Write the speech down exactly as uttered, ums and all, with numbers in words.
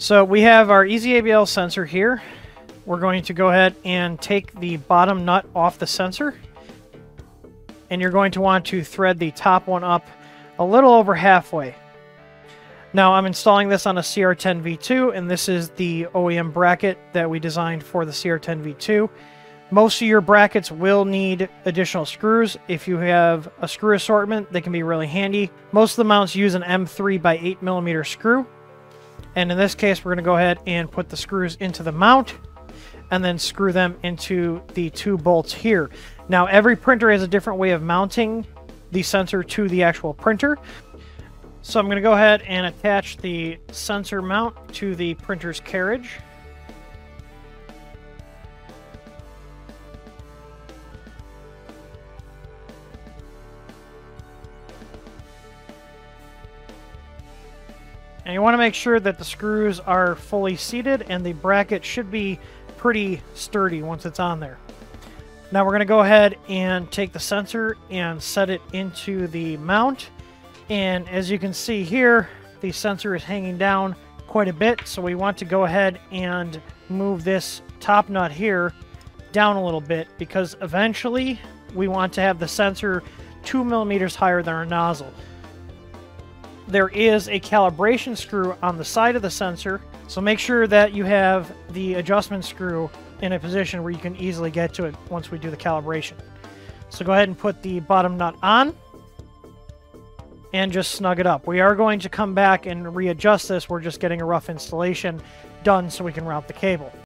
So we have our E Z A B L sensor here. We're going to go ahead and take the bottom nut off the sensor, and you're going to want to thread the top one up a little over halfway. Now I'm installing this on a C R ten V two, and this is the O E M bracket that we designed for the C R ten V two. Most of your brackets will need additional screws. If you have a screw assortment, they can be really handy. Most of the mounts use an M three by eight millimeter screw. And in this case, we're going to go ahead and put the screws into the mount and then screw them into the two bolts here. Now, every printer has a different way of mounting the sensor to the actual printer. So I'm going to go ahead and attach the sensor mount to the printer's carriage. And you want to make sure that the screws are fully seated, and the bracket should be pretty sturdy once it's on there. Now we're going to go ahead and take the sensor and set it into the mount. And as you can see here, the sensor is hanging down quite a bit, so we want to go ahead and move this top nut here down a little bit, because eventually we want to have the sensor two millimeters higher than our nozzle. There is a calibration screw on the side of the sensor, so make sure that you have the adjustment screw in a position where you can easily get to it once we do the calibration. So go ahead and put the bottom nut on and just snug it up. We are going to come back and readjust this. We're just getting a rough installation done so we can route the cable.